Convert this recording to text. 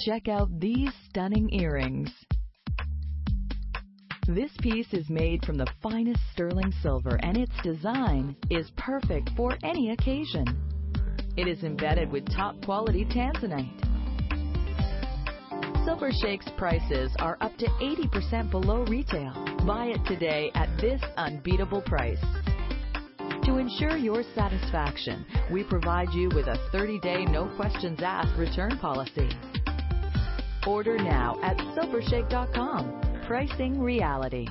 Check out these stunning earrings. This piece is made from the finest sterling silver, and its design is perfect for any occasion. It is embedded with top-quality Tanzanite. SilverShake's prices are up to 80% below retail. Buy it today at this unbeatable price. To ensure your satisfaction, we provide you with a 30-day no-questions-asked return policy. Order now at SilverShake.com. Pricing reality.